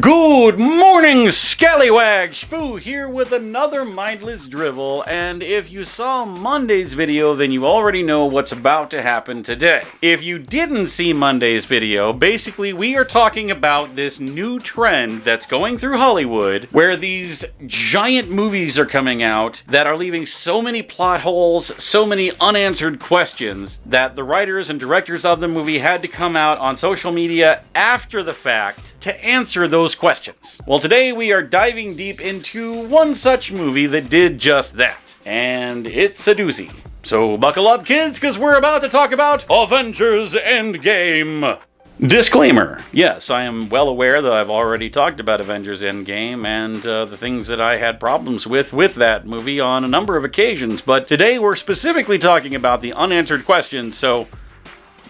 Good morning, scallywag! Shpoo here with another mindless drivel, and if you saw Monday's video, then you already know what's about to happen today. If you didn't see Monday's video, basically we are talking about this new trend that's going through Hollywood, where these giant movies are coming out that are leaving so many plot holes, so many unanswered questions, that the writers and directors of the movie had to come out on social media after the fact to answer those questions. Well, today we are diving deep into one such movie that did just that, and it's a doozy. So buckle up, kids, because we're about to talk about Avengers Endgame. Disclaimer, yes, I am well aware that I've already talked about Avengers Endgame and the things that I had problems with that movie on a number of occasions, but today we're specifically talking about the unanswered questions, so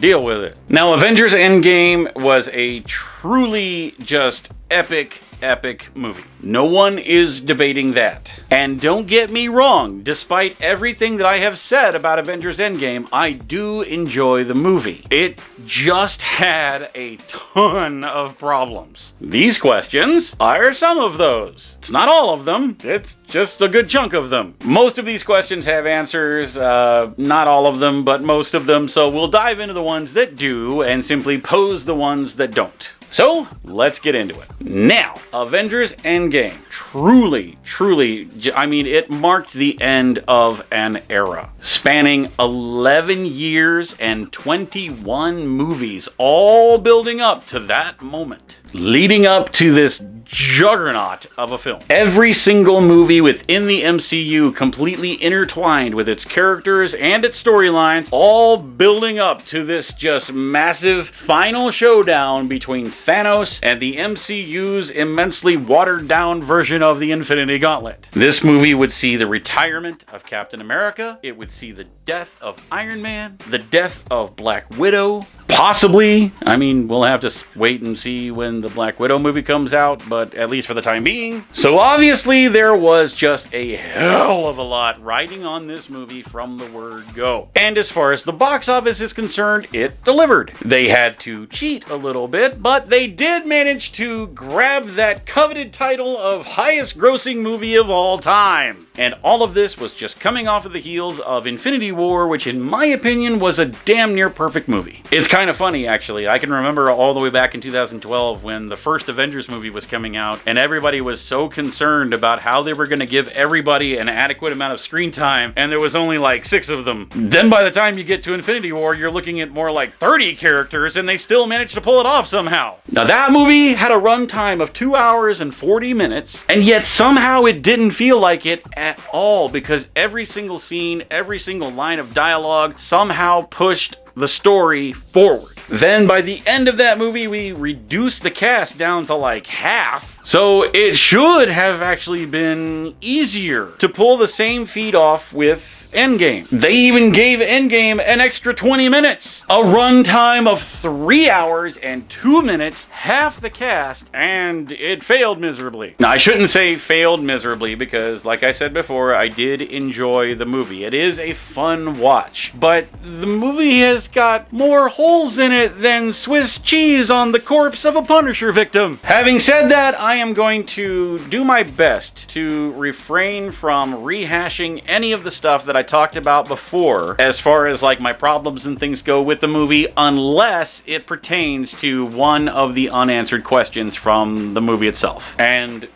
deal with it. Now, Avengers Endgame was a truly just epic movie. No one is debating that. And don't get me wrong, despite everything that I have said about Avengers Endgame, I do enjoy the movie. It just had a ton of problems. These questions are some of those. It's not all of them, it's just a good chunk of them. Most of these questions have answers, not all of them, but most of them, so we'll dive into the ones that do and simply pose the ones that don't. So, let's get into it. Now, Avengers Endgame. Truly, I mean, it marked the end of an era. Spanning 11 years and 21 movies, all building up to that moment. Leading up to this juggernaut of a film. Every single movie within the MCU completely intertwined with its characters and its storylines, all building up to this just massive final showdown between Thanos and the MCU's immensely watered down version of the Infinity Gauntlet. This movie would see the retirement of Captain America, it would see the death of Iron Man, the death of Black Widow, possibly, I mean, we'll have to wait and see when the Black Widow movie comes out, but at least for the time being. So obviously there was just a hell of a lot riding on this movie from the word go. And as far as the box office is concerned, it delivered. They had to cheat a little bit, but they did manage to grab that coveted title of highest grossing movie of all time. And all of this was just coming off of the heels of Infinity War, which in my opinion was a damn near perfect movie. It's kind of funny, actually. I can remember all the way back in 2012 when the first Avengers movie was coming out and everybody was so concerned about how they were going to give everybody an adequate amount of screen time, and there was only like 6 of them. Then by the time you get to Infinity War, you're looking at more like 30 characters, and they still managed to pull it off somehow. Now that movie had a runtime of 2 hours and 40 minutes, and yet somehow it didn't feel like it at all, because every single scene, every single line of dialogue somehow pushed the story forward. Then by the end of that movie, we reduced the cast down to like half. So it should have actually been easier to pull the same feat off with Endgame. They even gave Endgame an extra 20 minutes, a runtime of 3 hours and 2 minutes, half the cast, and it failed miserably. Now, I shouldn't say failed miserably because, like I said before, I did enjoy the movie. It is a fun watch, but the movie has got more holes in it than Swiss cheese on the corpse of a Punisher victim. Having said that, I am going to do my best to refrain from rehashing any of the stuff that I talked about before as far as like my problems and things go with the movie, unless it pertains to one of the unanswered questions from the movie itself. And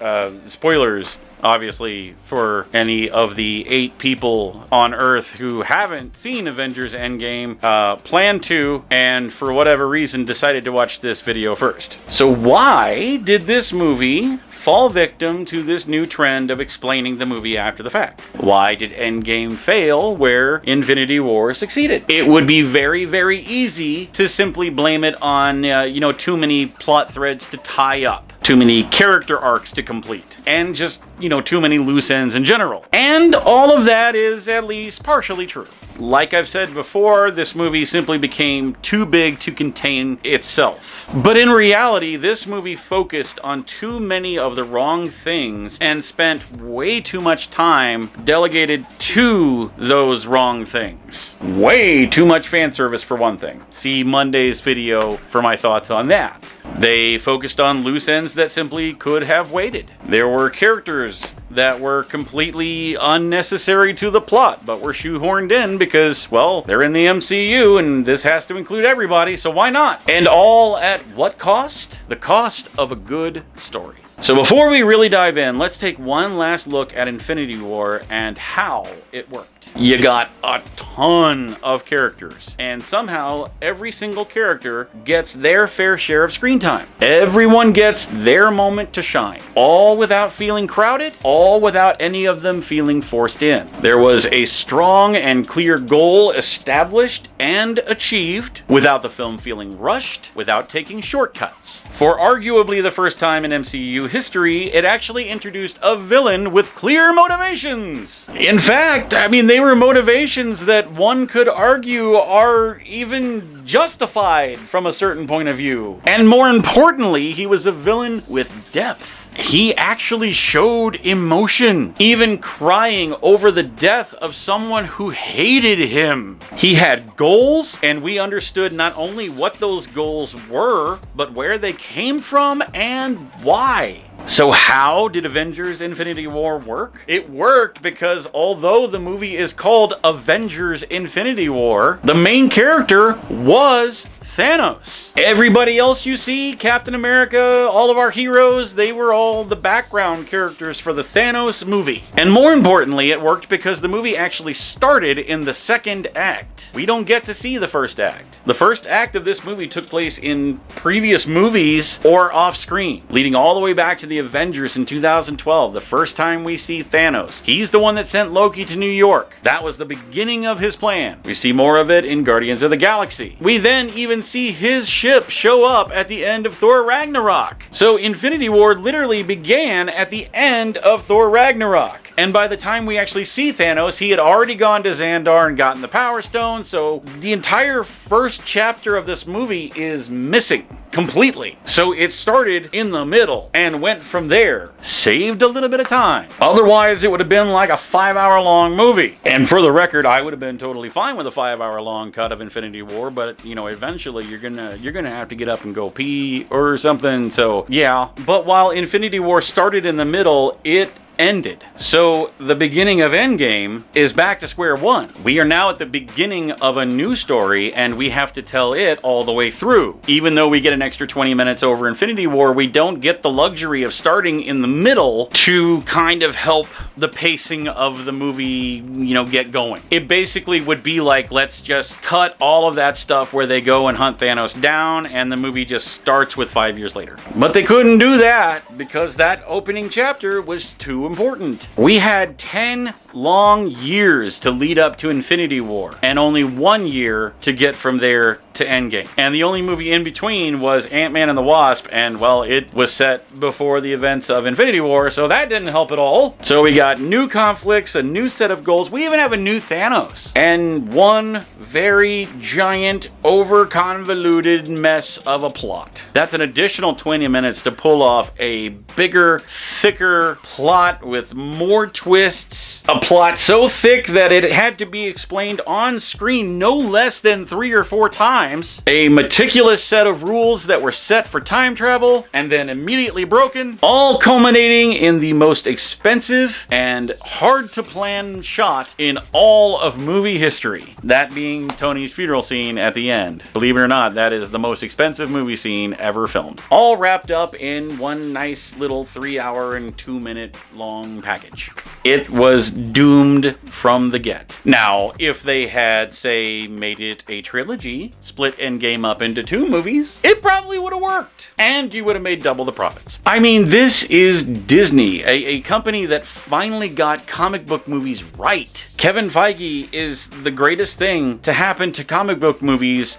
spoilers, obviously, for any of the 8 people on Earth who haven't seen Avengers Endgame, plan to, and for whatever reason decided to watch this video first. So why did this movie fall victim to this new trend of explaining the movie after the fact? Why did Endgame fail where Infinity War succeeded? It would be very easy to simply blame it on, you know, too many plot threads to tie up, too many character arcs to complete, and just, you know, too many loose ends in general. And all of that is at least partially true. Like I've said before, this movie simply became too big to contain itself. But in reality, this movie focused on too many of the wrong things and spent way too much time delegated to those wrong things. Way too much fan service, for one thing. See Monday's video for my thoughts on that. They focused on loose ends that simply could have waited. There were characters that were completely unnecessary to the plot, but were shoehorned in because, well, they're in the MCU and this has to include everybody, so why not? And all at what cost? The cost of a good story. So before we really dive in, let's take one last look at Infinity War and how it worked. You got a ton of characters, and somehow every single character gets their fair share of screen time. Everyone gets their moment to shine, all without feeling crowded, all without any of them feeling forced in. There was a strong and clear goal established and achieved without the film feeling rushed, without taking shortcuts. For arguably the first time in MCU history, it actually introduced a villain with clear motivations. In fact, I mean, they were motivations that one could argue are even justified from a certain point of view. And more importantly, he was a villain with depth. He actually showed emotion, even crying over the death of someone who hated him. He had goals, and we understood not only what those goals were, but where they came from and why. So how did Avengers Infinity War work? It worked because although the movie is called Avengers Infinity War, the main character was Thanos. Everybody else you see, Captain America, all of our heroes, they were all the background characters for the Thanos movie. And more importantly, it worked because the movie actually started in the second act. We don't get to see the first act. The first act of this movie took place in previous movies or off screen, leading all the way back to the Avengers in 2012, the first time we see Thanos. He's the one that sent Loki to New York. That was the beginning of his plan. We see more of it in Guardians of the Galaxy. We then even see his ship show up at the end of Thor Ragnarok. So Infinity War literally began at the end of Thor Ragnarok. And by the time we actually see Thanos, he had already gone to Xandar and gotten the Power Stone, so the entire first chapter of this movie is missing completely. So it started in the middle and went from there. Saved a little bit of time. Otherwise, it would have been like a 5-hour-long movie. And for the record, I would have been totally fine with a 5-hour-long cut of Infinity War, but, you know, eventually you're gonna have to get up and go pee or something, so yeah. But while Infinity War started in the middle, it ended. So the beginning of Endgame is back to square one. We are now at the beginning of a new story, and we have to tell it all the way through. Even though we get an extra 20 minutes over Infinity War, we don't get the luxury of starting in the middle to kind of help the pacing of the movie, you know, get going. It basically would be like, let's just cut all of that stuff where they go and hunt Thanos down, and the movie just starts with 5 years later. But they couldn't do that because that opening chapter was too important. We had 10 long years to lead up to Infinity War and only 1 year to get from there to Endgame. And the only movie in between was Ant-Man and the Wasp, and well, it was set before the events of Infinity War, so that didn't help at all. So we got new conflicts, a new set of goals. We even have a new Thanos and one very giant, over convoluted mess of a plot. That's an additional 20 minutes to pull off a bigger, thicker plot with more twists, a plot so thick that it had to be explained on screen no less than 3 or 4 times, a meticulous set of rules that were set for time travel and then immediately broken, all culminating in the most expensive and hard to plan shot in all of movie history, that being Tony's funeral scene at the end. Believe it or not, that is the most expensive movie scene ever filmed, all wrapped up in one nice little 3-hour and 2-minute long package. It was doomed from the get. Now, if they had, say, made it a trilogy, split Endgame up into 2 movies, it probably would have worked. And you would have made double the profits. I mean, this is Disney, a company that finally got comic book movies right. Kevin Feige is the greatest thing to happen to comic book movies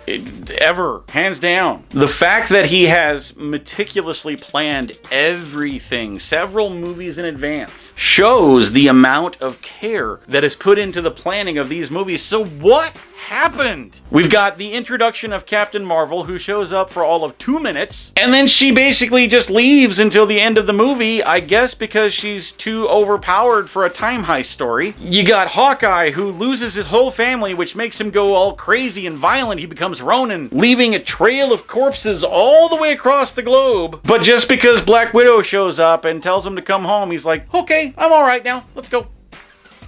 ever, hands down. The fact that he has meticulously planned everything, several movies in advance, shows the amount of care that is put into the planning of these movies. So what happened? We've got the introduction of Captain Marvel, who shows up for all of 2 minutes, and then she basically just leaves until the end of the movie, I guess because she's too overpowered for a time heist story. You got Hawkeye Hawkeye, who loses his whole family, which makes him go all crazy and violent. He becomes Ronin, leaving a trail of corpses all the way across the globe. But just because Black Widow shows up and tells him to come home, he's like, okay, I'm all right now, let's go.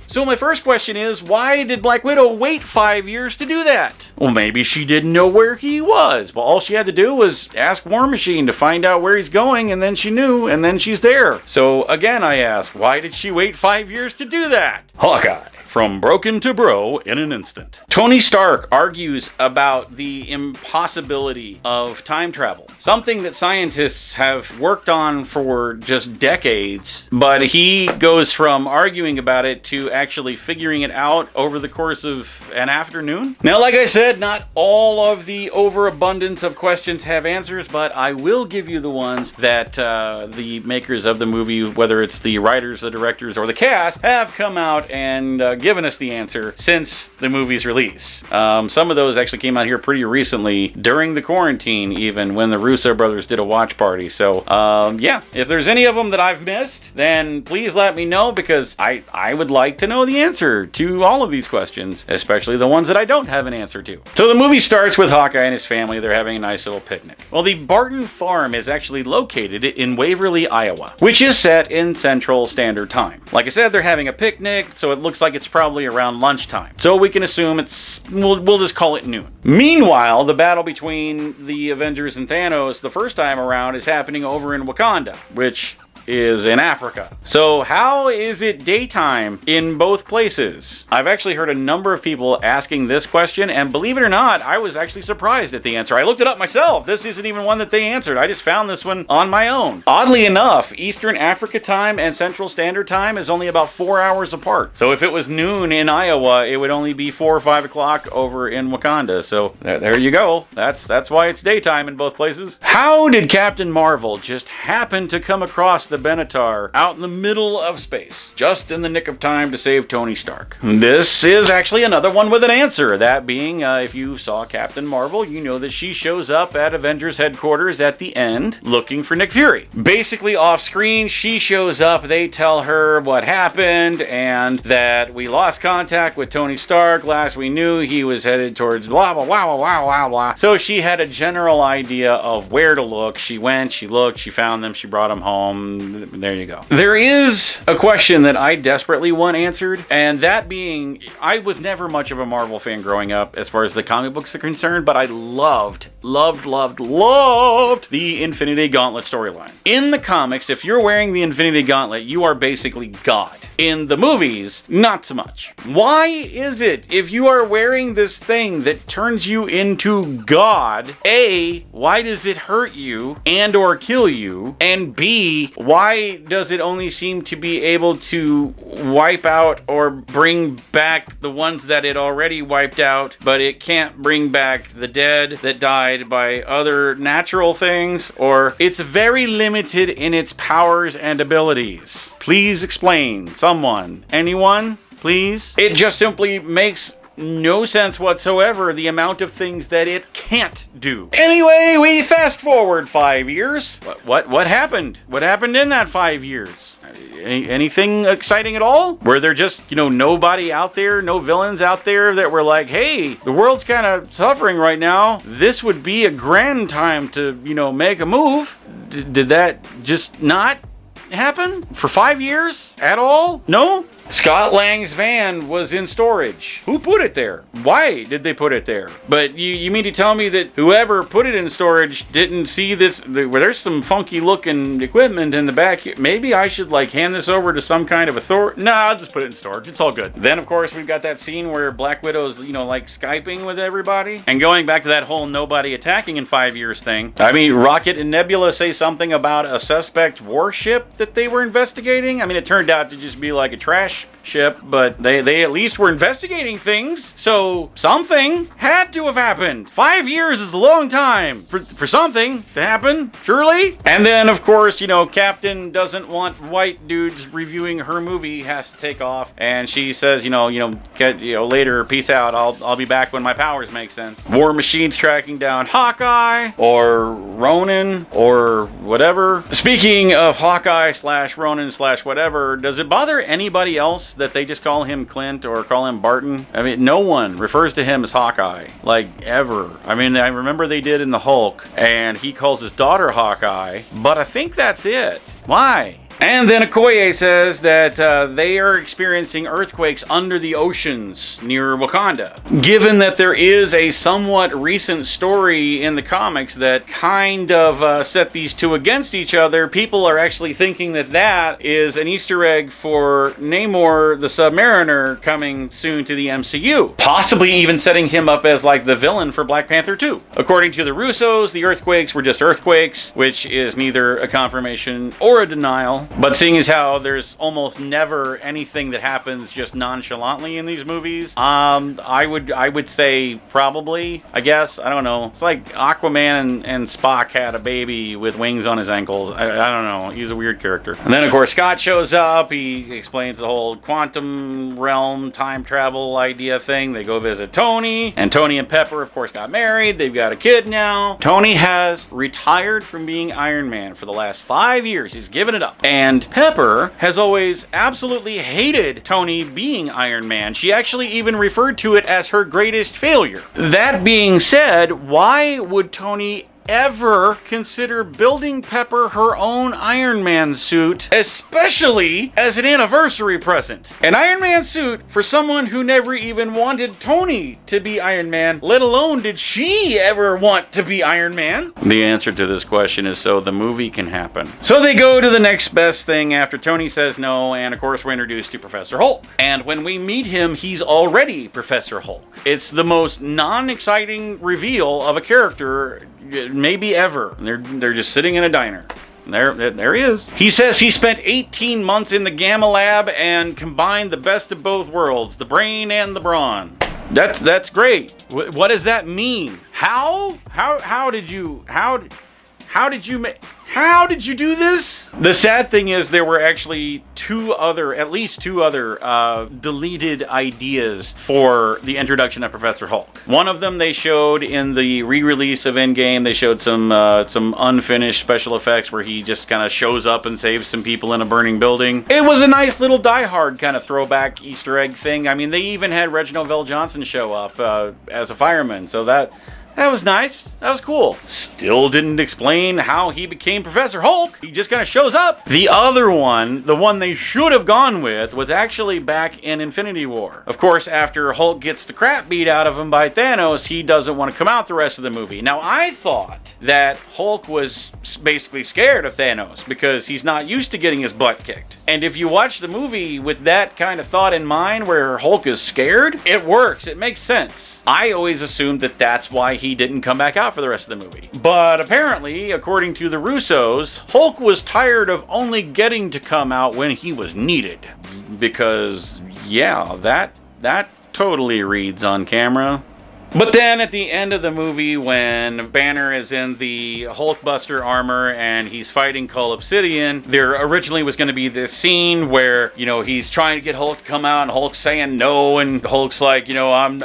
So my first question is, why did Black Widow wait 5 years to do that? Well, maybe she didn't know where he was, but all she had to do was ask War Machine to find out where he's going, and then she knew, and then she's there. So again, I ask, why did she wait 5 years to do that? Hawkeye. From broken to bro in an instant. Tony Stark argues about the impossibility of time travel, something that scientists have worked on for just decades, but he goes from arguing about it to actually figuring it out over the course of an afternoon. Now, like I said, not all of the overabundance of questions have answers, but I will give you the ones that the makers of the movie, whether it's the writers, the directors, or the cast, have come out and given us the answer since the movie's release. Some of those actually came out here pretty recently during the quarantine, even when the Russo brothers did a watch party. So yeah, if there's any of them that I've missed, then please let me know, because I would like to know the answer to all of these questions, especially the ones that I don't have an answer to. So the movie starts with Hawkeye and his family. They're having a nice little picnic. Well, the Barton farm is actually located in Waverly, Iowa, which is set in Central Standard Time. Like I said, they're having a picnic, so it looks like it's probably around lunchtime. So we can assume it's, we'll just call it noon. Meanwhile, the battle between the Avengers and Thanos the first time around is happening over in Wakanda, which is in Africa. So how is it daytime in both places? I've actually heard a number of people asking this question, and believe it or not, I was actually surprised at the answer. I looked it up myself. This isn't even one that they answered. I just found this one on my own. Oddly enough, Eastern Africa time and Central Standard Time is only about 4 hours apart. So if it was noon in Iowa, it would only be 4 or 5 o'clock over in Wakanda. So there you go. That's why it's daytime in both places. How did Captain Marvel just happen to come across the Benatar out in the middle of space, just in the nick of time to save Tony Stark? This is actually another one with an answer. That being, if you saw Captain Marvel, you know that she shows up at Avengers headquarters at the end looking for Nick Fury. Basically off screen, she shows up, they tell her what happened and that we lost contact with Tony Stark. Last we knew, he was headed towards blah, blah, blah, blah, blah, blah. So she had a general idea of where to look. She went, she looked, she found them, she brought them home. There you go. There is a question that I desperately want answered, and that being, I was never much of a Marvel fan growing up as far as the comic books are concerned, but I loved the Infinity Gauntlet storyline. In the comics, if you're wearing the Infinity Gauntlet, you are basically God. In the movies, not so much. Why is it, if you are wearing this thing that turns you into God, A, why does it hurt you and or kill you, and B, why does it only seem to be able to wipe out or bring back the ones that it already wiped out, but it can't bring back the dead that died by other natural things? Or it's very limited in its powers and abilities. Please explain, someone. Anyone, please? It just simply makes no sense whatsoever, the amount of things that it can't do. Anyway, we fast forward 5 years. What happened? What happened in that 5 years? Anything exciting at all? Were there just, you know, nobody out there, no villains out there that were like, hey, the world's kind of suffering right now. This would be a grand time to, you know, make a move. Did that just not happen for 5 years at all? No? Scott Lang's van was in storage. Who put it there? Why did they put it there? But you mean to tell me that whoever put it in storage didn't see this? There's some funky looking equipment in the back here. Maybe I should like hand this over to some kind of authority. Nah, I'll just put it in storage. It's all good. Then of course we've got that scene where Black Widow's, you know, like Skyping with everybody. And going back to that whole nobody attacking in 5 years thing. I mean, Rocket and Nebula say something about a suspect warship that they were investigating. I mean, it turned out to just be like a trash ship, but they at least were investigating things, so something had to have happened. 5 years is a long time for something to happen, surely? And then, of course, you know, Captain doesn't want white dudes reviewing her movie, has to take off, and she says, you know, later, peace out, I'll be back when my powers make sense. War Machine's tracking down Hawkeye, or Ronin, or whatever. Speaking of Hawkeye / Ronin / whatever, does it bother anybody else that they just call him Clint or call him Barton. I mean, no one refers to him as Hawkeye, like, ever. I mean, I remember they did in the Hulk, and he calls his daughter Hawkeye, but I think that's it. Why? And then Okoye says that they are experiencing earthquakes under the oceans near Wakanda. Given that there is a somewhat recent story in the comics that kind of set these two against each other, people are actually thinking that that is an Easter egg for Namor the Submariner coming soon to the MCU. Possibly even setting him up as like the villain for Black Panther 2. According to the Russos, the earthquakes were just earthquakes, which is neither a confirmation or a denial. But seeing as how there's almost never anything that happens just nonchalantly in these movies, I would say probably, I guess, I don't know. It's like Aquaman and Spock had a baby with wings on his ankles. I don't know. He's a weird character. And then of course Scott shows up. He explains the whole quantum realm time travel idea thing. They go visit Tony, and Tony and Pepper of course got married. They've got a kid now. Tony has retired from being Iron Man for the last 5 years. He's given it up. And Pepper has always absolutely hated Tony being Iron Man. She actually even referred to it as her greatest failure. That being said, why would Tony ever consider building Pepper her own Iron Man suit, especially as an anniversary present? An Iron Man suit for someone who never even wanted Tony to be Iron Man, let alone did she ever want to be Iron Man? The answer to this question is so the movie can happen. So they go to the next best thing after Tony says no, and of course we're introduced to Professor Hulk. And when we meet him, he's already Professor Hulk. It's the most non-exciting reveal of a character maybe ever. They're just sitting in a diner. There he is. He says he spent 18 months in the Gamma Lab and combined the best of both worlds, the brain and the brawn. That's great. What does that mean? How did you do this? The sad thing is there were actually at least two other deleted ideas for the introduction of Professor Hulk. One of them they showed in the re-release of Endgame. They showed some unfinished special effects where he just kind of shows up and saves some people in a burning building. It was a nice little Die Hard kind of throwback Easter egg thing. I mean, they even had Reginald Vell Johnson show up as a fireman, so that was nice. That was cool. Still didn't explain how he became Professor Hulk. He just kind of shows up. The other one, the one they should have gone with, was actually back in Infinity War. Of course, after Hulk gets the crap beat out of him by Thanos, he doesn't want to come out the rest of the movie. Now, I thought that Hulk was basically scared of Thanos because he's not used to getting his butt kicked. And if you watch the movie with that kind of thought in mind where Hulk is scared, it works. It makes sense. I always assumed that that's why he didn't come back out for the rest of the movie. But apparently, according to the Russos, Hulk was tired of only getting to come out when he was needed. Because, yeah, that totally reads on camera. But then at the end of the movie, when Banner is in the Hulkbuster armor and he's fighting Cull Obsidian, there originally was going to be this scene where, you know, he's trying to get Hulk to come out and Hulk's saying no, and Hulk's like, you know, I'm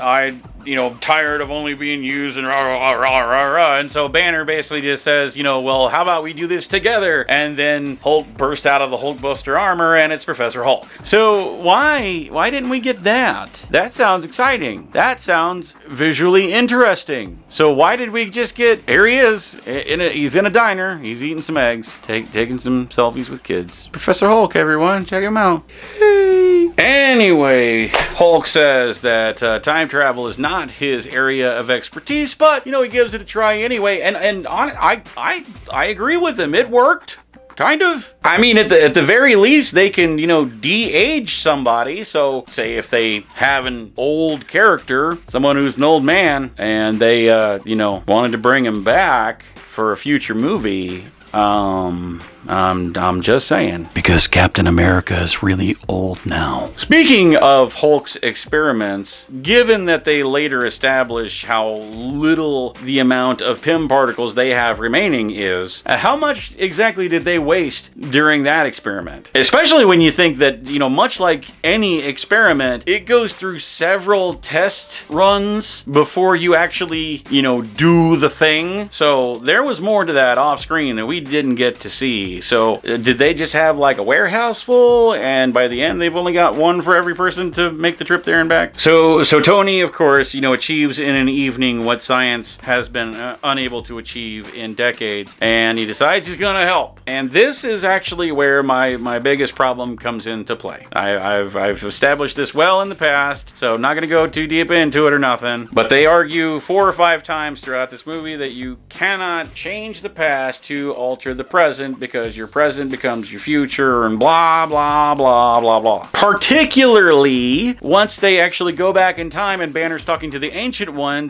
tired of only being used and rah, rah, rah, rah, rah. And so Banner basically just says, you know, well, how about we do this together? And then Hulk bursts out of the Hulkbuster armor and it's Professor Hulk. So why didn't we get that? That sounds exciting. That sounds visually interesting. So why did we just get, here he is, he's in a diner, he's eating some eggs, taking some selfies with kids. Professor Hulk, everyone, check him out. Yay. Anyway, Hulk says that time travel is not his area of expertise, but, you know, he gives it a try anyway, and I agree with him. It worked. Kind of. I mean, at the very least, they can, you know, de-age somebody. So, say if they have an old character, someone who's an old man, and they, you know, wanted to bring him back for a future movie, I'm just saying. Because Captain America is really old now. Speaking of Hulk's experiments, given that they later establish how little the amount of Pym particles they have remaining is, how much exactly did they waste during that experiment? Especially when you think that, you know, much like any experiment, it goes through several test runs before you actually, you know, do the thing. So there was more to that off screen that we didn't get to see. Loki. So did they just have like a warehouse full, and by the end they've only got one for every person to make the trip there and back? So Tony, of course, you know, achieves in an evening what science has been unable to achieve in decades, and he decides he's gonna help. And this is actually where my biggest problem comes into play. I've established this well in the past, so I'm not gonna go too deep into it or nothing, but they argue 4 or 5 times throughout this movie that you cannot change the past to alter the present, because your present becomes your future and blah blah blah blah blah. Particularly once they actually go back in time and Banner's talking to the Ancient One,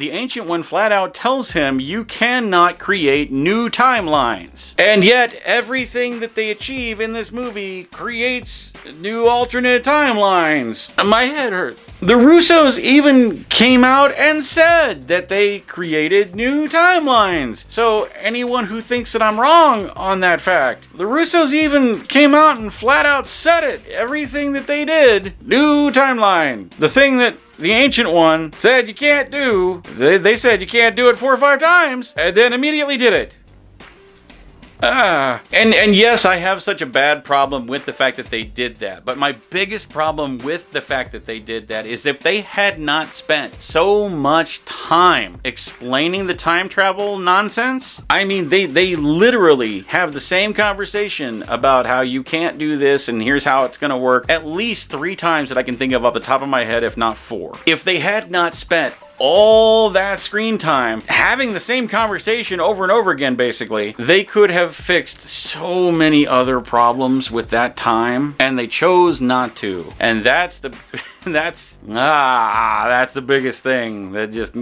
flat out tells him you cannot create new timelines. And yet everything that they achieve in this movie creates new alternate timelines. My head hurts. The Russos even came out and said that they created new timelines. So anyone who thinks that I'm wrong on that fact, the Russos even came out and flat out said it. Everything that they did, new timeline. The thing that the Ancient One said you can't do, they said you can't do it 4 or 5 times, and then immediately did it. And yes, I have such a bad problem with the fact that they did that, but my biggest problem with the fact that they did that is if they had not spent so much time explaining the time travel nonsense. I mean, they literally have the same conversation about how you can't do this and here's how it's gonna work at least 3 times that I can think of off the top of my head, if not 4. If they had not spent all that screen time having the same conversation over and over again, basically, they could have fixed so many other problems with that time, and they chose not to. And that's the that's the biggest thing that just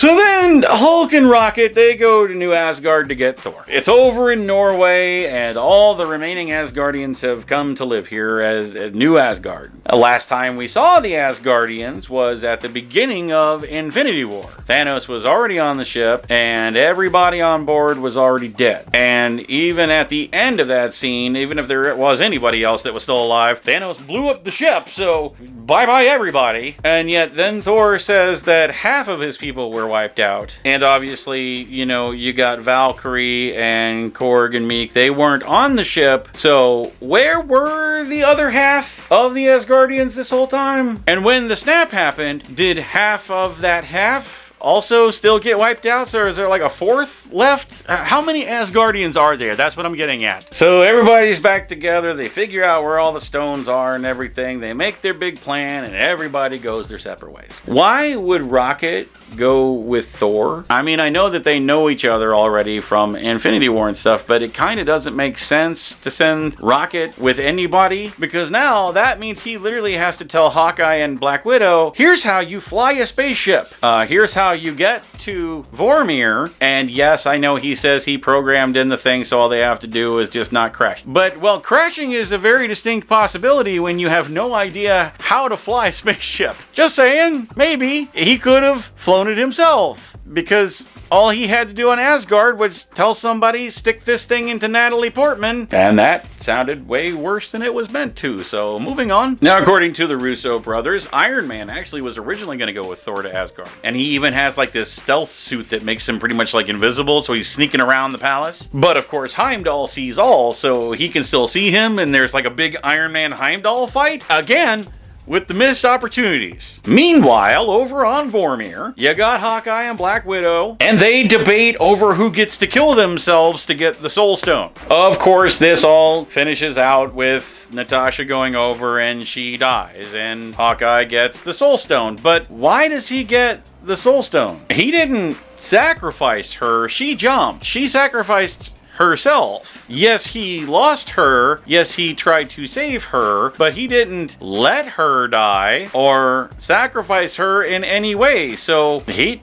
So then Hulk and Rocket, they go to New Asgard to get Thor. It's over in Norway, and all the remaining Asgardians have come to live here as New Asgard. The last time we saw the Asgardians was at the beginning of Infinity War. Thanos was already on the ship, and everybody on board was already dead. And even at the end of that scene, even if there was anybody else that was still alive, Thanos blew up the ship, so bye-bye everybody. And yet then Thor says that half of his people were wiped out. And obviously, you know, you got Valkyrie and Korg and Meek, they weren't on the ship, so where were the other half of the Asgardians this whole time? And when the snap happened, did half of that half also still get wiped out? So is there like a fourth left? How many Asgardians are there? That's what I'm getting at. So everybody's back together. They figure out where all the stones are and everything. They make their big plan and everybody goes their separate ways. Why would Rocket go with Thor? I mean, I know that they know each other already from Infinity War and stuff, but it kind of doesn't make sense to send Rocket with anybody, because now that means he literally has to tell Hawkeye and Black Widow, here's how you fly a spaceship. Here's how you get to Vormir. And yes, I know he says he programmed in the thing, so all they have to do is just not crash. But, well, crashing is a very distinct possibility when you have no idea how to fly a spaceship. Just saying, maybe he could have flown it himself, because all he had to do on Asgard was tell somebody, stick this thing into Natalie Portman, and that sounded way worse than it was meant to. So moving on. Now, according to the Russo brothers, Iron Man actually was originally going to go with Thor to Asgard, and he even has like this stealth suit that makes him pretty much like invisible, so he's sneaking around the palace. But of course Heimdall sees all, so he can still see him, and there's like a big Iron Man Heimdall fight again with the missed opportunities. Meanwhile, over on Vormir, you got Hawkeye and Black Widow, and they debate over who gets to kill themselves to get the Soul Stone. Of course, this all finishes out with Natasha going over and she dies, and Hawkeye gets the Soul Stone. But why does he get the Soul Stone? He didn't sacrifice her, she jumped. She sacrificed herself. Yes, he lost her. Yes, he tried to save her, but he didn't let her die or sacrifice her in any way. So he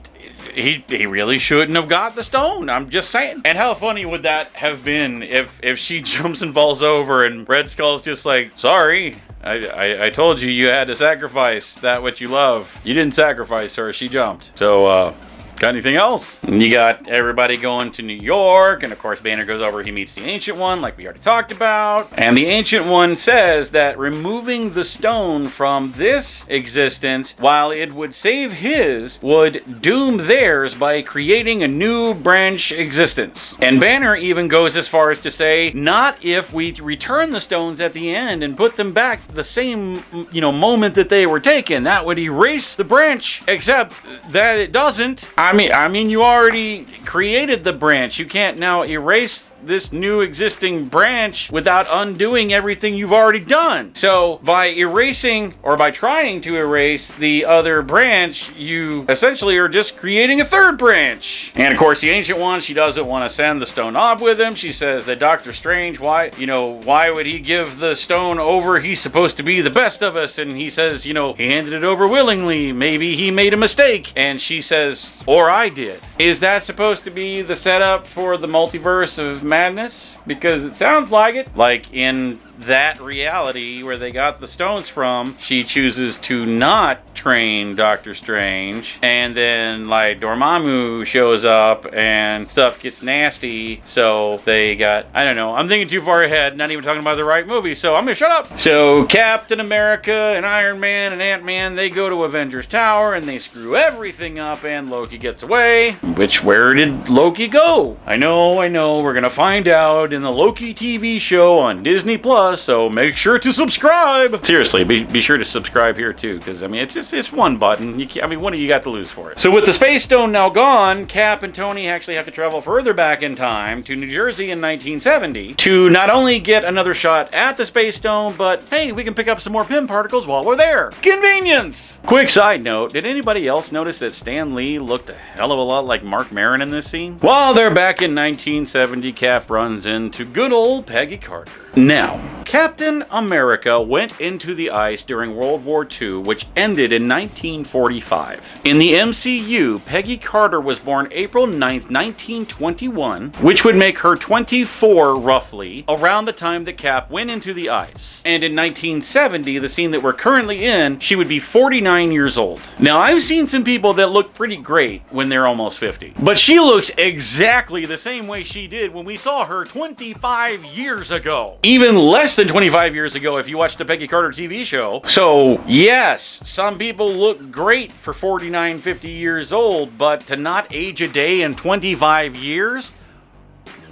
really shouldn't have got the stone. I'm just saying. And how funny would that have been if she jumps and falls over and Red Skull's just like, sorry, I told you you had to sacrifice that which you love. You didn't sacrifice her, she jumped. So Got anything else? You got everybody going to New York, and of course Banner goes over, he meets the Ancient One like we already talked about, and the Ancient One says that removing the stone from this existence, while it would save his, would doom theirs by creating a new branch existence. And Banner even goes as far as to say, not if we return the stones at the end and put them back the same, you know, moment that they were taken, that would erase the branch, except that it doesn't. I mean, you already created the branch. You can't now erase this new existing branch without undoing everything you've already done. So by erasing, or by trying to erase the other branch, you essentially are just creating a third branch. And of course the Ancient One, she doesn't want to send the stone up with him. She says that Doctor Strange, why would he give the stone over? He's supposed to be the best of us. And he says, you know, he handed it over willingly. Maybe he made a mistake. And she says, or I did. Is that supposed to be the setup for the multiverse of madness? Because it sounds like it. Like in that reality where they got the stones from, she chooses to not train Doctor Strange, and then like Dormammu shows up and stuff gets nasty. So they got, I don't know, I'm thinking too far ahead, not even talking about the right movie, so I'm gonna shut up. So Captain America and Iron Man and Ant-Man, they go to Avengers Tower and they screw everything up, and Loki gets away. Where did Loki go? I know, we're gonna find out in the Loki TV show on Disney Plus, so make sure to subscribe. Seriously, be sure to subscribe here too, because I mean, it's just one button. What do you got to lose for it? So with the Space Stone now gone, Cap and Tony actually have to travel further back in time to New Jersey in 1970 to not only get another shot at the Space Stone, but hey, we can pick up some more Pym Particles while we're there. Convenience! Quick side note, did anybody else notice that Stan Lee looked a hell of a lot like Mark Maron in this scene? While they're back in 1970, Cap runs into good old Peggy Carter. Now, Captain America went into the ice during World War II, which ended in 1945. In the MCU, Peggy Carter was born April 9th, 1921, which would make her 24 roughly, around the time that Cap went into the ice. And in 1970, the scene that we're currently in, she would be 49 years old. Now, I've seen some people that look pretty great when they're almost 50, but she looks exactly the same way she did when we saw her 25 years ago. Even less than 25 years ago if you watched the Peggy Carter TV show. So yes, some people look great for 49, 50 years old, but to not age a day in 25 years?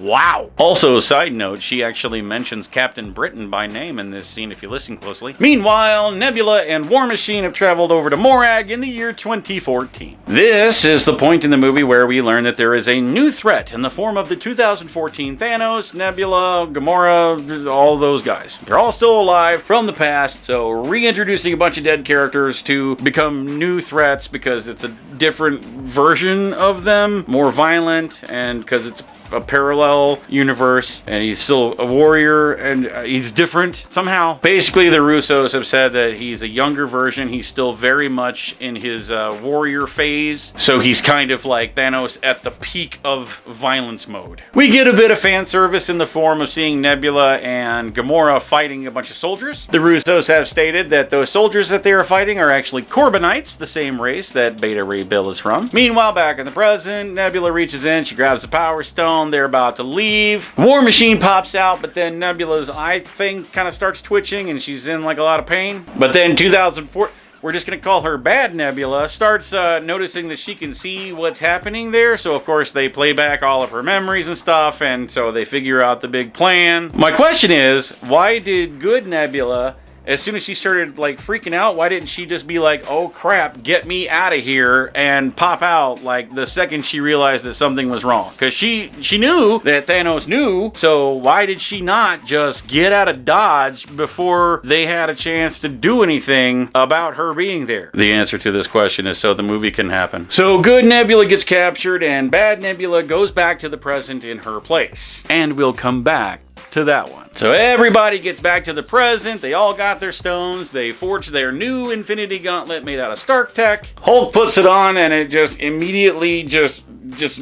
Wow. Also, side note, she actually mentions Captain Britain by name in this scene if you listen closely. Meanwhile, Nebula and War Machine have traveled over to Morag in the year 2014. This is the point in the movie where we learn that there is a new threat in the form of the 2014 Thanos, Nebula, Gamora, all those guys. They're all still alive from the past, so reintroducing a bunch of dead characters to become new threats because it's a different version of them, more violent, and because it's a parallel universe, and he's still a warrior, and he's different somehow. Basically, the Russos have said that he's a younger version. He's still very much in his warrior phase, so he's kind of like Thanos at the peak of violence mode. We get a bit of fan service in the form of seeing Nebula and Gamora fighting a bunch of soldiers. The Russos have stated that those soldiers that they are fighting are actually Corbinites, the same race that Beta Ray Bill is from. Meanwhile, back in the present, Nebula reaches in, she grabs the Power Stone, they're about to leave. War Machine pops out, but then Nebula's eye thing kind of starts twitching and she's in like a lot of pain. But then 2004, we're just gonna call her Bad Nebula, starts noticing that she can see what's happening there. So of course they play back all of her memories and stuff, and so they figure out the big plan. My question is, why did good Nebula, as soon as she started like freaking out, why didn't she just be like, oh crap, get me out of here, and pop out like the second she realized that something was wrong? Because she knew that Thanos knew, so why did she not just get out of Dodge before they had a chance to do anything about her being there? The answer to this question is so the movie can happen. So good Nebula gets captured and Bad Nebula goes back to the present in her place. And we'll come back to that one. So everybody gets back to the present, they all got their stones, they forged their new Infinity Gauntlet made out of Stark tech. Hulk puts it on and it just immediately just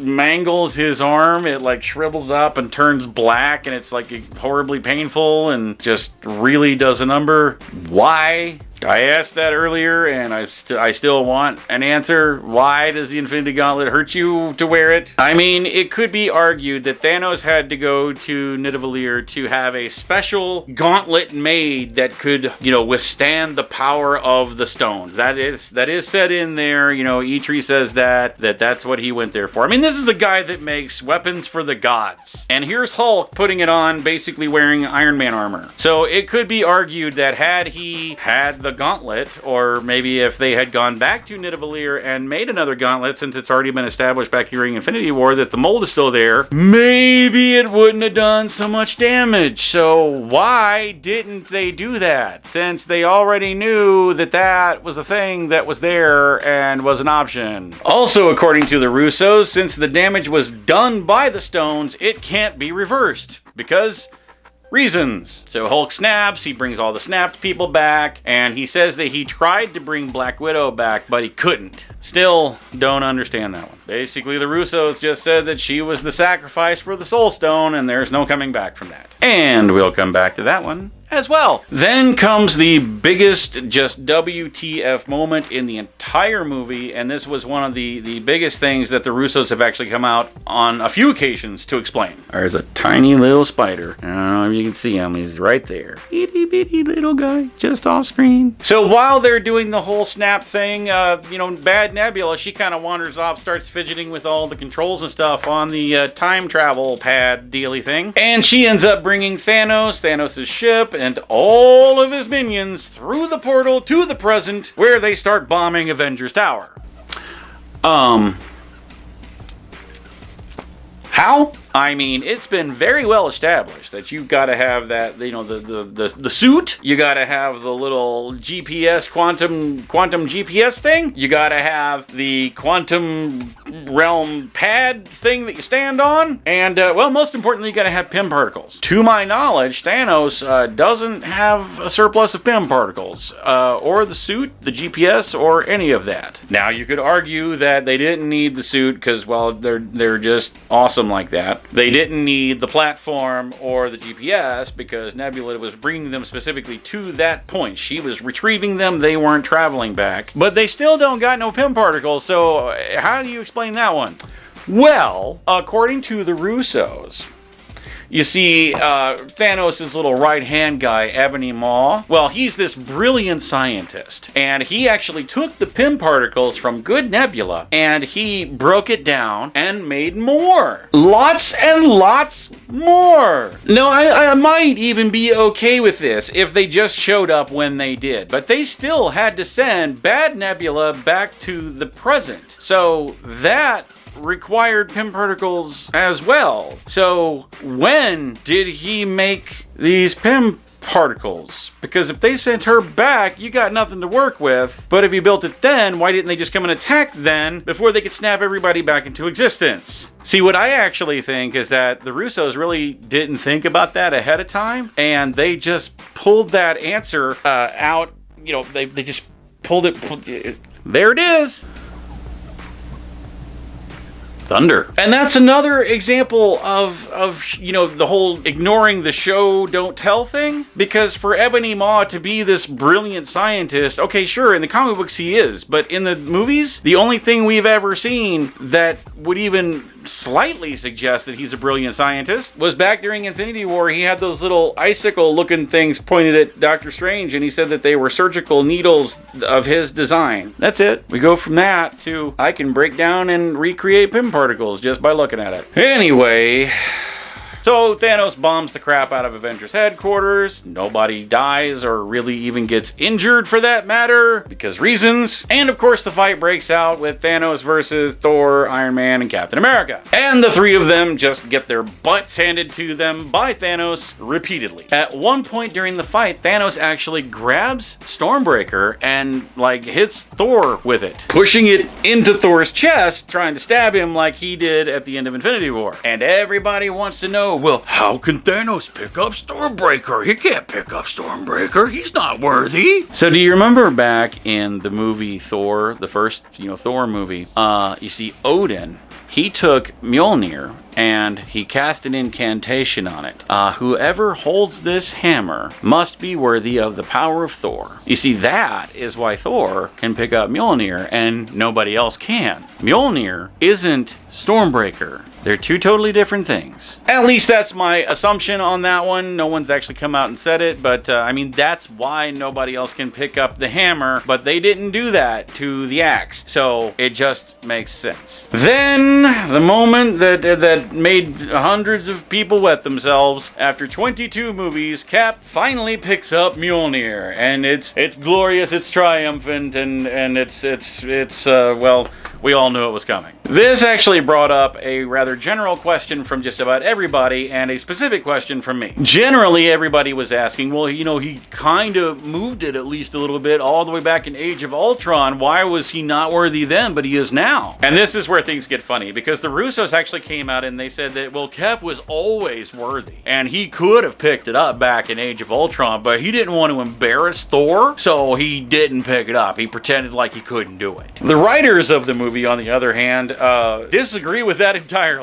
mangles his arm. It like shrivels up and turns black, and it's like horribly painful and just really does a number. Why? I asked that earlier, and I still want an answer. Why does the Infinity Gauntlet hurt you to wear it? I mean, it could be argued that Thanos had to go to Nidavellir to have a special gauntlet made that could, you know, withstand the power of the stones. That is said in there. You know, Eitri says that's what he went there for. I mean, this is a guy that makes weapons for the gods, and here's Hulk putting it on, basically wearing Iron Man armor. So it could be argued that had he had the gauntlet, or maybe if they had gone back to Nidavellir and made another gauntlet, since it's already been established back during Infinity War that the mold is still there, maybe it wouldn't have done so much damage. So why didn't they do that, since they already knew that that was a thing that was there and was an option? Also, according to the Russos, since the damage was done by the stones, it can't be reversed because reasons. So Hulk snaps, he brings all the snapped people back, and he says that he tried to bring Black Widow back, but he couldn't. Still don't understand that one. Basically, the Russos just said that she was the sacrifice for the Soul Stone, and there's no coming back from that. And we'll come back to that one as well. Then comes the biggest just WTF moment in the entire movie, and this was one of the biggest things that the Russos have actually come out on a few occasions to explain. There's a tiny little spider. I don't know if you can see him, he's right there. Itty bitty little guy, just off screen. So while they're doing the whole snap thing, you know, bad Nebula, she kind of wanders off, starts fidgeting with all the controls and stuff on the time travel pad dealy thing. And she ends up bringing Thanos' ship, and all of his minions through the portal to the present, where they start bombing Avengers Tower. How? I mean, it's been very well established that you've got to have that, you know, the suit. You got to have the little GPS, quantum GPS thing. You got to have the quantum realm pad thing that you stand on. And, well, most importantly, you got to have Pym Particles. To my knowledge, Thanos doesn't have a surplus of Pym Particles, or the suit, the GPS, or any of that. Now, you could argue that they didn't need the suit because, well, they're just awesome like that. They didn't need the platform or the GPS because Nebula was bringing them specifically to that point. She was retrieving them. They weren't traveling back. But they still don't got no Pym Particles, so how do you explain that one? Well, according to the Russos, you see Thanos' little right-hand guy, Ebony Maw. Well, he's this brilliant scientist, and he actually took the Pym Particles from good Nebula, and he broke it down and made more. Lots and lots more. No, I might even be okay with this if they just showed up when they did, but they still had to send bad Nebula back to the present. So that required Pym Particles as well. So when did he make these Pym Particles? Because if they sent her back, you got nothing to work with. But if you built it then, why didn't they just come and attack then before they could snap everybody back into existence? See, what I actually think is that the Russos really didn't think about that ahead of time, and they just pulled that answer out. You know, they just pulled it. There it is. Thunder. And that's another example of, you know, the whole ignoring the show don't tell thing, because for Ebony Maw to be this brilliant scientist, okay, sure, in the comic books he is, but in the movies, the only thing we've ever seen that would even slightly suggest that he's a brilliant scientist was back during Infinity War. He had those little icicle looking things pointed at Doctor Strange, and he said that they were surgical needles of his design. That's it. We go from that to I can break down and recreate Pym Particles just by looking at it. Anyway, so Thanos bombs the crap out of Avengers headquarters. Nobody dies or really even gets injured for that matter, because reasons. And of course the fight breaks out with Thanos versus Thor, Iron Man, and Captain America. And the three of them just get their butts handed to them by Thanos repeatedly. At one point during the fight, Thanos actually grabs Stormbreaker and like hits Thor with it, pushing it into Thor's chest, trying to stab him like he did at the end of Infinity War. And everybody wants to know, well, how can Thanos pick up Stormbreaker? He can't pick up Stormbreaker. He's not worthy. So do you remember back in the movie Thor, the first, you know, Thor movie, you see Odin he took Mjolnir and he cast an incantation on it. Whoever holds this hammer must be worthy of the power of Thor. You see, that is why Thor can pick up Mjolnir and nobody else can. Mjolnir isn't Stormbreaker. They're two totally different things. At least that's my assumption on that one. No one's actually come out and said it, but I mean, that's why nobody else can pick up the hammer, but they didn't do that to the axe. So it just makes sense. Then the moment that made hundreds of people wet themselves, after 22 movies, Cap finally picks up Mjolnir, and it's glorious, it's triumphant, and well, we all knew it was coming. This actually brought up a rather general question from just about everybody and a specific question from me. Generally, everybody was asking, well, you know, he kind of moved it at least a little bit all the way back in Age of Ultron. Why was he not worthy then, but he is now? And this is where things get funny, because the Russos actually came out and they said that, well, Cap was always worthy and he could have picked it up back in Age of Ultron, but he didn't want to embarrass Thor, so he didn't pick it up. He pretended like he couldn't do it. The writers of the movie, on the other hand, disagree with that entirely.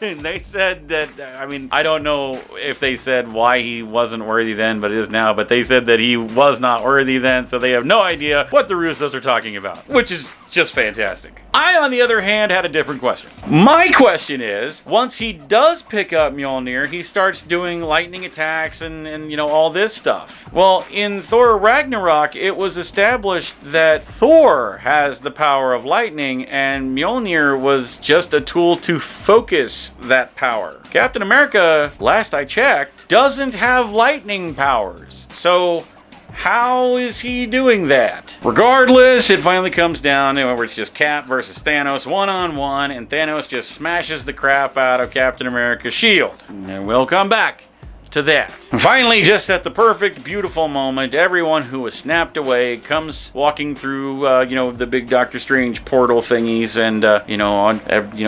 And they said that, I mean, I don't know if they said why he wasn't worthy then, but it is now, but they said that he was not worthy then, so they have no idea what the Russos are talking about, which is just fantastic. I, on the other hand, had a different question. My question is, once he does pick up Mjolnir, he starts doing lightning attacks and you know, all this stuff. Well, in Thor Ragnarok, it was established that Thor has the power of lightning and Mjolnir was just a tool to focus that power. Captain America, last I checked, doesn't have lightning powers. So how is he doing that? Regardless, it finally comes down to where it's just Cap versus Thanos one-on-one, and Thanos just smashes the crap out of Captain America's shield. And we'll come back to that. And finally, just at the perfect, beautiful moment, everyone who was snapped away comes walking through, you know, the big Doctor Strange portal thingies, and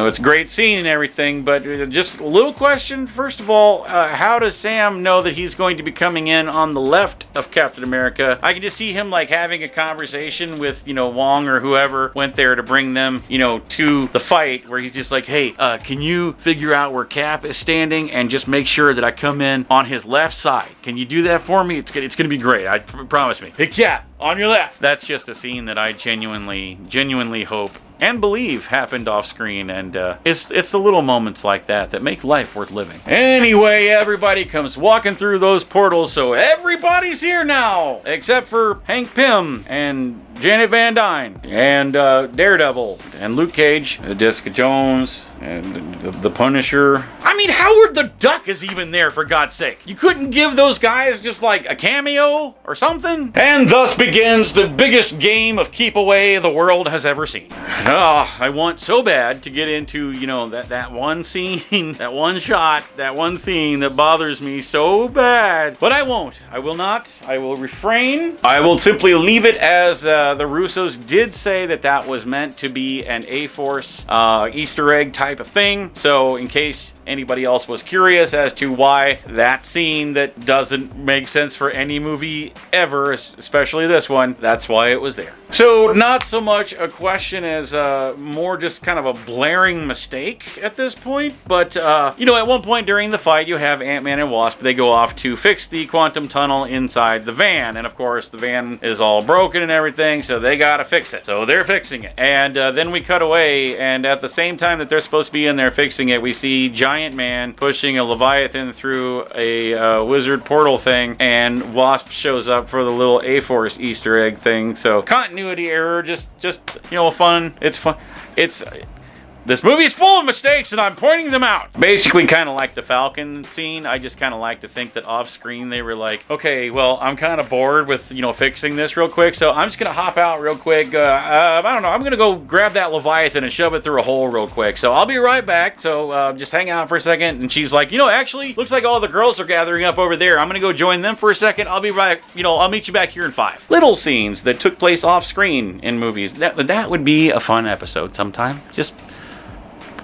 it's a great scene and everything. But just a little question, first of all, how does Sam know that he's going to be coming in on the left of Captain America? I can just see him like having a conversation with, you know, Wong or whoever went there to bring them, you know, to the fight, where he's just like, hey, can you figure out where Cap is standing and just make sure that I come in on his left side? Can you do that for me? It's gonna be great. I promise me. Hey, Cap, on your left. That's just a scene that I genuinely hope and believe happened off screen, and it's the little moments like that that make life worth living. Anyway, everybody comes walking through those portals, so everybody's here now, except for Hank Pym and Janet Van Dyne and Daredevil and Luke Cage, Jessica Jones, and the Punisher. I mean, Howard the Duck is even there, for God's sake. You couldn't give those guys just like a cameo or something? And thus begins the biggest game of keep away the world has ever seen. Oh, I want so bad to get into, you know, that one scene, that one shot, that one scene that bothers me so bad. But I won't. I will not. I will refrain. I will simply leave it as the Russos did say that was meant to be an A-Force Easter egg type of thing. So in case anybody else was curious as to why that scene that doesn't make sense for any movie ever, especially this one, that's why it was there. So not so much a question as more just kind of a blaring mistake at this point. But, you know, at one point during the fight, you have Ant-Man and Wasp. They go off to fix the quantum tunnel inside the van. And of course, the van is all broken and everything, so they gotta fix it. So they're fixing it. And then we cut away, and at the same time that they're supposed to be in there fixing it, we see Giant Man pushing a Leviathan through a wizard portal thing, and Wasp shows up for the little A-Force Easter egg thing. So continuity error, just you know, fun. It's fun. This movie is full of mistakes, and I'm pointing them out. Basically, kind of like the Falcon scene, I just kind of like to think that off screen they were like, okay, well, I'm kind of bored with, you know, fixing this real quick, so I'm just going to hop out real quick. I don't know. I'm going to go grab that Leviathan and shove it through a hole real quick. So I'll be right back. So just hang out for a second. And she's like, you know, actually, looks like all the girls are gathering up over there. I'm going to go join them for a second. I'll be right, you know, I'll meet you back here in 5. Little scenes that took place off screen in movies. That would be a fun episode sometime. Just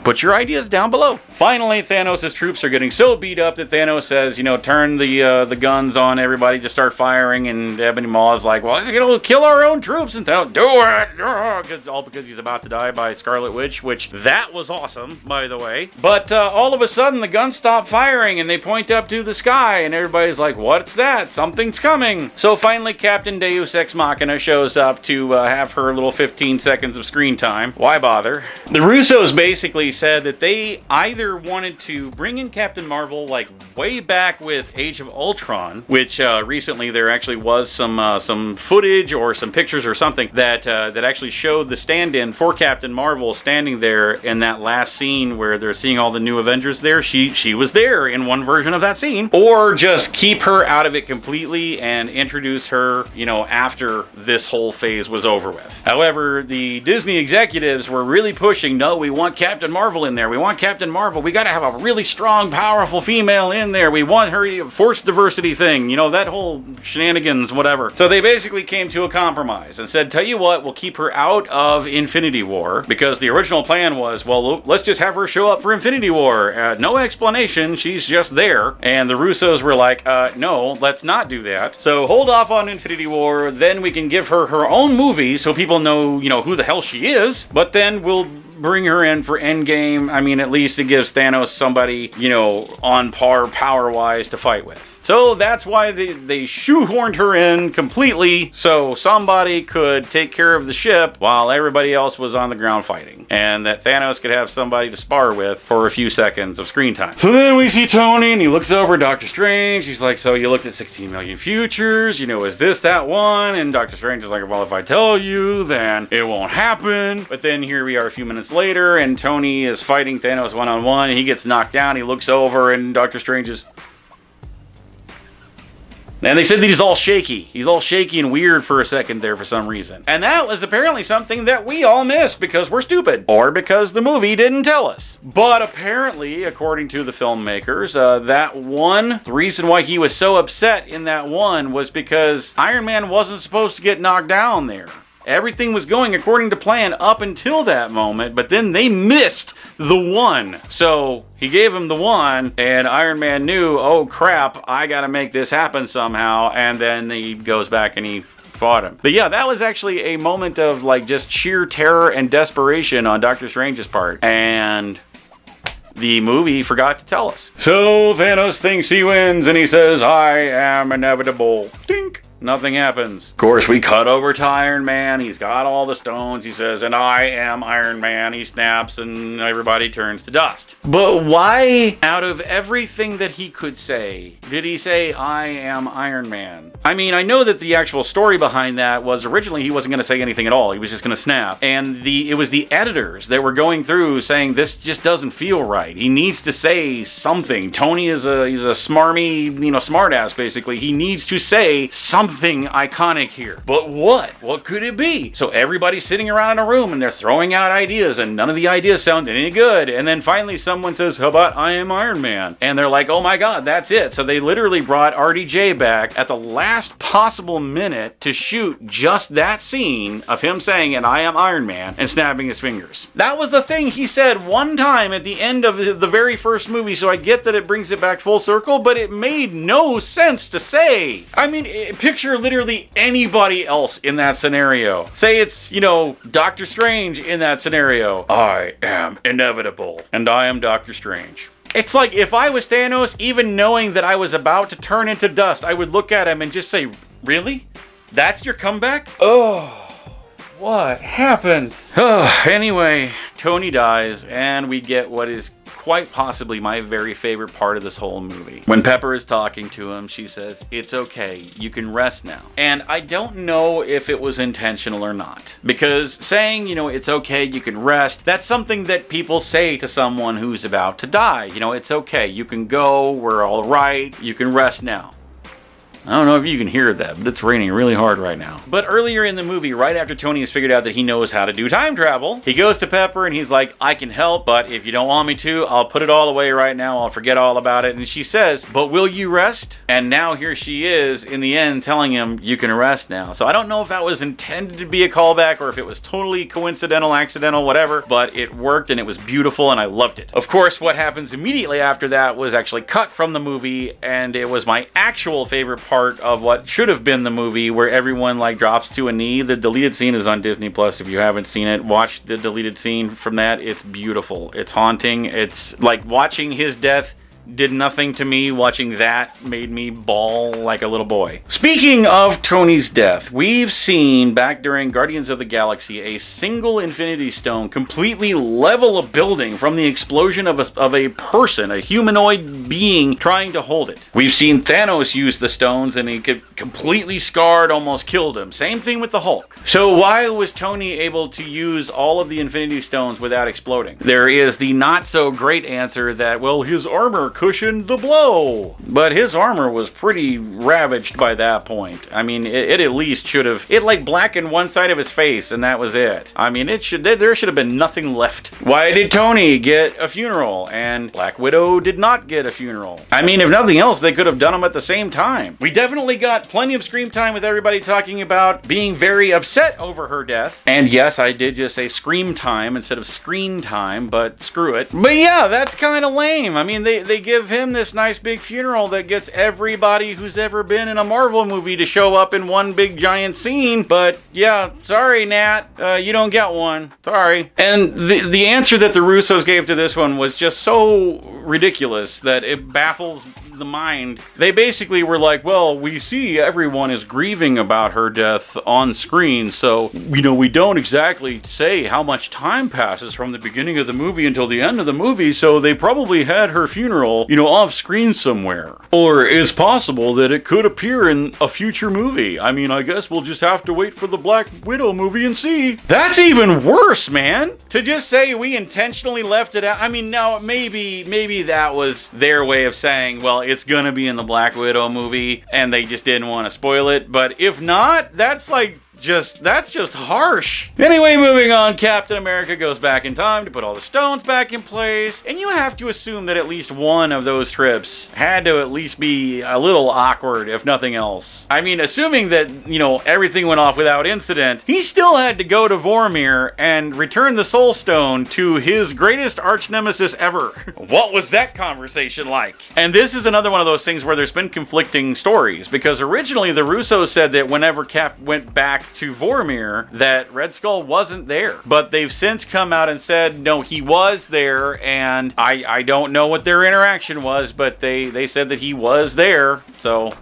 Put your ideas down below. Finally, Thanos' troops are getting so beat up that Thanos says, you know, turn the guns on everybody, just start firing, and Ebony Maw is like, well, it's gonna kill our own troops, and Thanos, do it! All because he's about to die by Scarlet Witch, which, that was awesome, by the way. But all of a sudden, the guns stop firing, and they point up to the sky, and everybody's like, what's that? Something's coming! So finally, Captain Deus Ex Machina shows up to have her little 15 seconds of screen time. Why bother? The Russos basically said that they either wanted to bring in Captain Marvel like way back with Age of Ultron, which recently there actually was some footage or some pictures or something that that actually showed the stand-in for Captain Marvel standing there in that last scene where they're seeing all the new Avengers there. She was there in one version of that scene. Or just keep her out of it completely and introduce her, you know, after this whole phase was over with. However, the Disney executives were really pushing, no, we want Captain Marvel in there. We want Captain Marvel. We got to have a really strong, powerful female in there. We want her to force diversity thing, you know, that whole shenanigans, whatever. So they basically came to a compromise and said, tell you what, we'll keep her out of Infinity War, because the original plan was, well, let's just have her show up for Infinity War. No explanation. She's just there. And the Russos were like, no, let's not do that. So hold off on Infinity War. Then we can give her her own movie so people know, you know, who the hell she is. But then we'll bring her in for Endgame. I mean, at least it gives Thanos somebody, you know, on par power-wise to fight with. So that's why they shoehorned her in completely, so somebody could take care of the ship while everybody else was on the ground fighting, and that Thanos could have somebody to spar with for a few seconds of screen time. So then we see Tony, and he looks over at Doctor Strange. He's like, so you looked at 16 million futures, you know, is this that one? And Doctor Strange is like, well, if I tell you, then it won't happen. But then here we are a few minutes later, and Tony is fighting Thanos one-on-one, and he gets knocked down. He looks over, and Doctor Strange is... And they said that he's all shaky. He's all shaky and weird for a second there for some reason. And that was apparently something that we all missed because we're stupid. Or because the movie didn't tell us. But apparently, according to the filmmakers, the reason why he was so upset in that one was because Iron Man wasn't supposed to get knocked down there. Everything was going according to plan up until that moment, but then they missed the one. So he gave him the one, and Iron Man knew, oh crap, I gotta make this happen somehow, and then he goes back and he fought him. But yeah, that was actually a moment of like just sheer terror and desperation on Doctor Strange's part, and the movie forgot to tell us. So Thanos thinks he wins, and he says, I am inevitable. Dink. Nothing happens. Of course, we cut over to Iron Man. He's got all the stones. He says, and I am Iron Man. He snaps and everybody turns to dust. But why, out of everything that he could say, did he say, I am Iron Man? I mean, I know that the actual story behind that was originally he wasn't going to say anything at all. He was just going to snap. And it was the editors that were going through saying, this just doesn't feel right. He needs to say something. Tony is he's a smarmy, you know, smartass, basically. He needs to say something. Something iconic here. But what? What could it be? So everybody's sitting around in a room and they're throwing out ideas, and none of the ideas sound any good. And then finally someone says, how about I am Iron Man? And they're like, oh my god, that's it. So they literally brought RDJ back at the last possible minute to shoot just that scene of him saying, and I am Iron Man, and snapping his fingers. That was the thing he said one time at the end of the very first movie, so I get that it brings it back full circle, but it made no sense to say. I mean, picture literally anybody else in that scenario. Say it's, you know, Doctor Strange in that scenario. I am inevitable, and I am Doctor Strange. It's like, if I was Thanos, even knowing that I was about to turn into dust, I would look at him and just say, really? That's your comeback? Oh, what happened? Anyway, Tony dies, and we get what is quite possibly my very favorite part of this whole movie. When Pepper is talking to him, she says, it's okay, you can rest now. And I don't know if it was intentional or not, because saying, you know, it's okay, you can rest, that's something that people say to someone who's about to die. You know, it's okay, you can go, we're all right, you can rest now. I don't know if you can hear that, but it's raining really hard right now. But earlier in the movie, right after Tony has figured out that he knows how to do time travel, he goes to Pepper and he's like, I can help, but if you don't want me to, I'll put it all away right now. I'll forget all about it. And she says, but will you rest? And now here she is in the end telling him, you can rest now. So I don't know if that was intended to be a callback or if it was totally coincidental, accidental, whatever, but it worked and it was beautiful and I loved it. Of course, what happens immediately after that was actually cut from the movie, and it was my actual favorite part of what should have been the movie, where everyone like drops to a knee. The deleted scene is on Disney Plus. If you haven't seen it, watch the deleted scene from that. It's beautiful. It's haunting. It's like watching his death did nothing to me. Watching that made me bawl like a little boy. Speaking of Tony's death, we've seen back during Guardians of the Galaxy a single Infinity Stone completely level a building from the explosion of a person, a humanoid being trying to hold it. We've seen Thanos use the stones and he completely scarred, almost killed him. Same thing with the Hulk. So why was Tony able to use all of the Infinity Stones without exploding? There is the not so great answer that, well, his armor cushioned the blow, but his armor was pretty ravaged by that point. I mean, it at least should have, it like blackened one side of his face and that was it. I mean, there should have been nothing left. Why did Tony get a funeral and Black Widow did not get a funeral? I mean, if nothing else, they could have done them at the same time. We definitely got plenty of screen time with everybody talking about being very upset over her death. And yes, I did just say scream time instead of screen time, but screw it. But yeah, that's kind of lame. I mean, they give him this nice big funeral that gets everybody who's ever been in a Marvel movie to show up in one big giant scene. But yeah, sorry, Nat, you don't get one. Sorry. And the answer that the Russos gave to this one was just so ridiculous that it baffles the mind. They basically were like, well, we see everyone is grieving about her death on screen, so, you know, we don't exactly say how much time passes from the beginning of the movie until the end of the movie, so they probably had her funeral, you know, off screen somewhere. Or it's possible that it could appear in a future movie. I mean, I guess we'll just have to wait for the Black Widow movie and see. That's even worse, man! To just say we intentionally left it out. I mean, now, maybe that was their way of saying, well, it's gonna be in the Black Widow movie and they just didn't want to spoil it. But if not, that's like that's just harsh. Anyway, moving on, Captain America goes back in time to put all the stones back in place. And you have to assume that at least one of those trips had to at least be a little awkward, if nothing else. I mean, assuming that, you know, everything went off without incident, he still had to go to Vormir and return the Soul Stone to his greatest arch nemesis ever. What was that conversation like? And this is another one of those things where there's been conflicting stories, because originally the Russos said that whenever Cap went back to Vormir that Red Skull wasn't there, but they've since come out and said no, he was there. And I don't know what their interaction was, but they said that he was there. So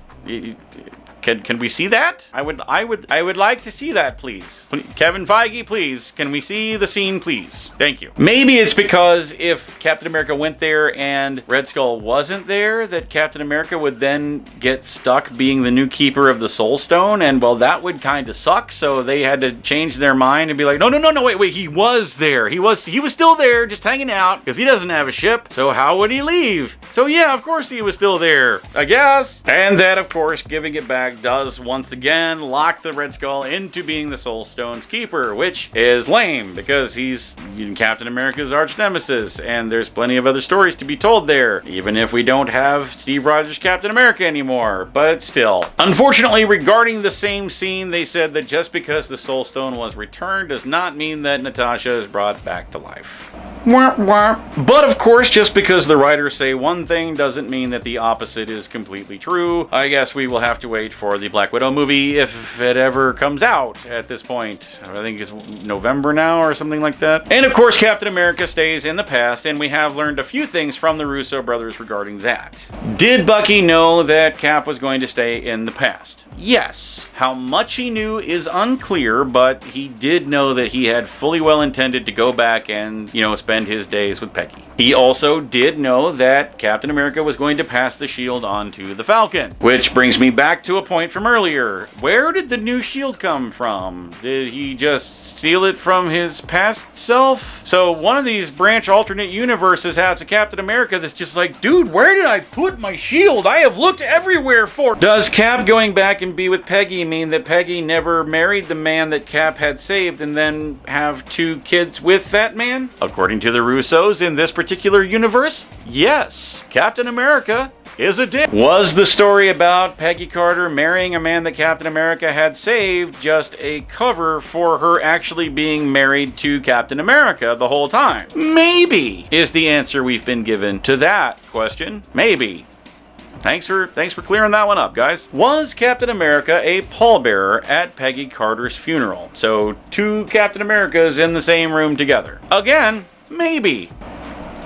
can we see that? I would like to see that, please. Kevin Feige, please. Can we see the scene, please? Thank you. Maybe it's because if Captain America went there and Red Skull wasn't there, that Captain America would then get stuck being the new keeper of the Soul Stone, and well, that would kind of suck. So they had to change their mind and be like, no, wait, he was there. He was still there, just hanging out, because he doesn't have a ship. So how would he leave? So yeah, of course he was still there, I guess. And that, of course, giving it back does once again lock the Red Skull into being the Soul Stone's keeper, which is lame because he's Captain America's arch nemesis, and there's plenty of other stories to be told there, even if we don't have Steve Rogers Captain America anymore. But still, unfortunately, regarding the same scene, they said that just because the Soul Stone was returned does not mean that Natasha is brought back to life. But of course, just because the writers say one thing doesn't mean that the opposite is completely true. I guess we will have to wait for the Black Widow movie, if it ever comes out at this point. I think it's November now or something like that. And of course, Captain America stays in the past, and we have learned a few things from the Russo brothers regarding that. Did Bucky know that Cap was going to stay in the past? Yes. How much he knew is unclear, but he did know that he had fully well intended to go back and, you know, spend his days with Peggy. He also did know that Captain America was going to pass the shield on to the Falcon, which brings me back to a point from earlier. Where did the new shield come from? Did he just steal it from his past self? So one of these branch alternate universes has a Captain America that's just like, dude, where did I put my shield? I have looked everywhere for it. Does Cap going back and be with Peggy mean that Peggy never married the man that Cap had saved and then have two kids with that man? According to the Russos in this particular universe, yes. Captain America is a dick. Was the story about Peggy Carter marrying a man that Captain America had saved just a cover for her actually being married to Captain America the whole time? Maybe is the answer we've been given to that question. Maybe. Thanks for clearing that one up, guys. Was Captain America a pallbearer at Peggy Carter's funeral? So two Captain Americas in the same room together. Again, maybe.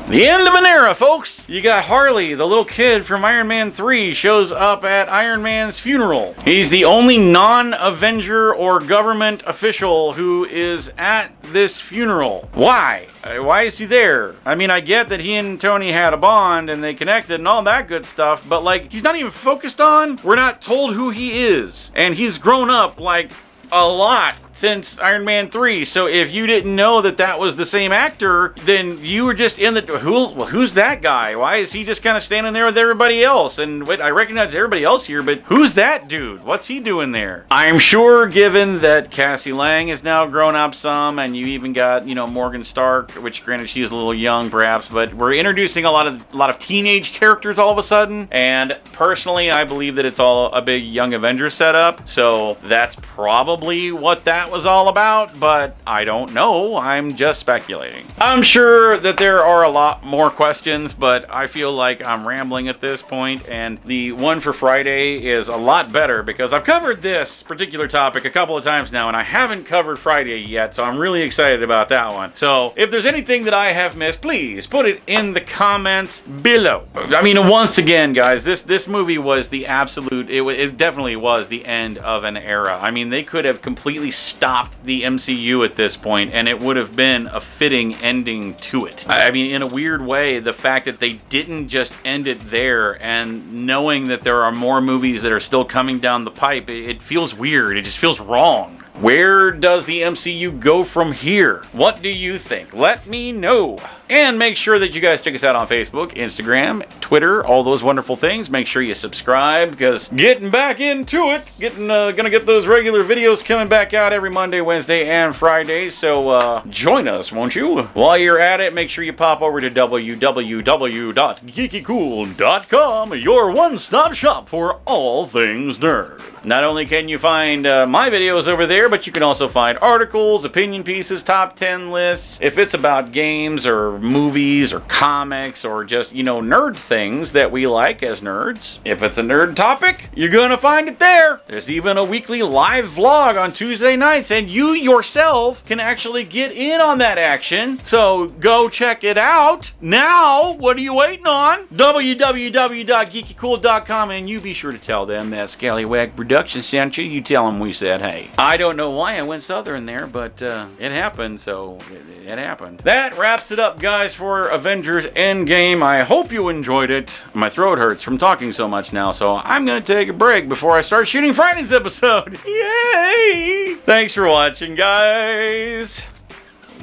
The end of an era, folks. You got Harley, the little kid from Iron Man 3, shows up at Iron Man's funeral. He's the only non-Avenger or government official who is at this funeral. Why? Why is he there? I mean, I get that he and Tony had a bond and they connected and all that good stuff, but like, he's not even focused on. We're not told who he is. And he's grown up like a lot since Iron Man 3, so if you didn't know that that was the same actor, then you were just in the, who's that guy? Why is he just kind of standing there with everybody else? And wait, I recognize everybody else here, but who's that dude? What's he doing there? I'm sure, given that Cassie Lang is now grown up some, and you even got, you know, Morgan Stark, which granted she's a little young perhaps, but we're introducing a lot of teenage characters all of a sudden, and personally, I believe that it's all a big Young Avengers setup, so that's probably what that was all about, but I don't know. I'm just speculating. I'm sure that there are a lot more questions, but I feel like I'm rambling at this point, and the one for Friday is a lot better because I've covered this particular topic a couple of times now, and I haven't covered Friday yet, so I'm really excited about that one. So if there's anything that I have missed, please put it in the comments below. I mean, once again, guys, this movie was the absolute, it definitely was the end of an era. I mean, they could have completely stopped the MCU at this point, and it would have been a fitting ending to it. I mean, in a weird way, the fact that they didn't just end it there, and knowing that there are more movies that are still coming down the pipe, it feels weird. It just feels wrong. Where does the MCU go from here? What do you think? Let me know. And make sure that you guys check us out on Facebook, Instagram, Twitter, all those wonderful things. Make sure you subscribe, because getting back into it, gonna get those regular videos coming back out every Monday, Wednesday, and Friday. So join us, won't you? While you're at it, make sure you pop over to www.geekycool.com, your one-stop shop for all things nerd. Not only can you find my videos over there, but you can also find articles, opinion pieces, top 10 lists. If it's about games or movies or comics or just, you know, nerd things that we like as nerds. If it's a nerd topic, you're gonna find it there. There's even a weekly live vlog on Tuesday nights, and you yourself can actually get in on that action. So go check it out. Now, what are you waiting on? www.geekycool.com, and you be sure to tell them that Scallywag Production sent you. You tell them we said, hey. I don't know why I went southern there, but it happened, so it happened. That wraps it up, guys, for Avengers Endgame. I hope you enjoyed it. My throat hurts from talking so much now, so I'm gonna take a break before I start shooting Friday's episode. Yay! Thanks for watching, guys.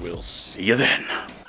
We'll see you then.